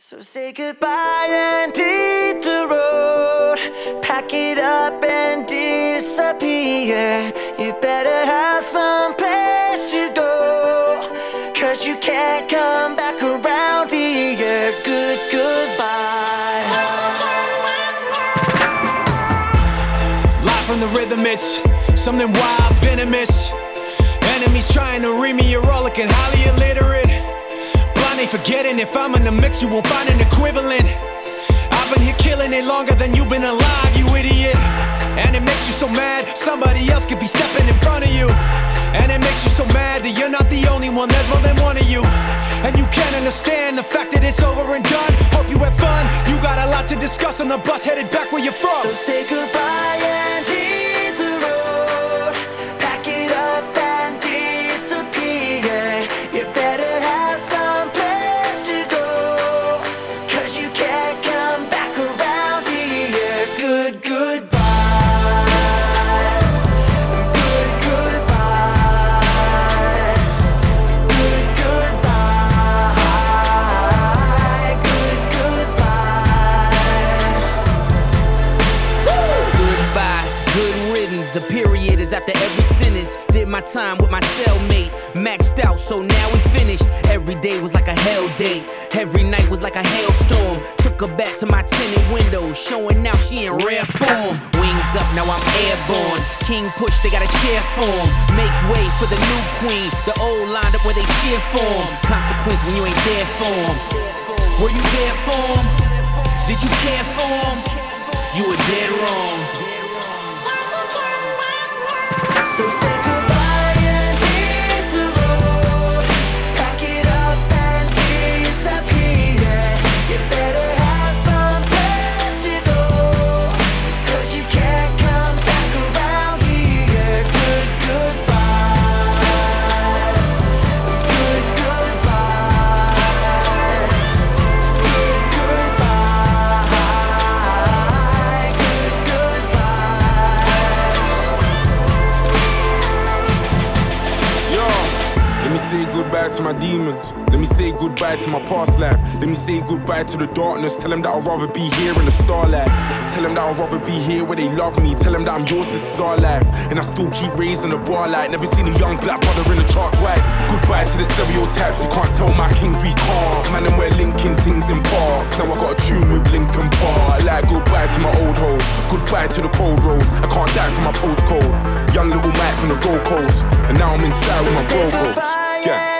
So say goodbye and hit the road, pack it up and disappear. You better have some place to go, cause you can't come back around here. Goodbye. Live from the rhythm, it's something wild, venomous. Enemies trying to read me, you're rollicking, highly illiterate. Blindly forgetting, if I'm in the mix, you won't find an equivalent. I've been here killing it longer than you've been alive, you idiot. And it makes you so mad, somebody else could be stepping in front of you. And it makes you so mad that you're not the only one, there's more than one of you. And you can't understand the fact that it's over and done. Hope you had fun, you got a lot to discuss on the bus headed back where you're from. So say goodbye and hit the road, pack it up and disappear. You better have some place to go, cause you can't come back around here. Goodbye. A period is after every sentence. Did my time with my cellmate, maxed out, so now we finished. Every day was like a hell day, every night was like a hailstorm. Took her back to my tinted window, showing now she in rare form. Wings up, now I'm airborne. King push, they got a chair form. Make way for the new queen. The old lined up where they cheer for 'em. Consequence when you ain't there for 'em. Were you there for 'em? Did you care for 'em? You were dead wrong. So say goodbye and hit the road, pack it up and disappear. You better have some place to go, cause you can't come back around here. Let me say goodbye to my demons. Let me say goodbye to my past life. Let me say goodbye to the darkness. Tell them that I'd rather be here in the starlight. Tell them that I'd rather be here where they love me. Tell them that I'm yours, this is our life. And I still keep raising the bar light. Never seen a young black brother in the chart twice. Goodbye to the stereotypes. You can't tell my kings we can't. Man, and we're linking things in parts. Now I got a tune with Linkin Park. Like goodbye to my old hoes. Goodbye to the cold roads. I can't die for my postcode. Young little Mike from the Gold Coast. And now I'm inside with my vocals. Yeah.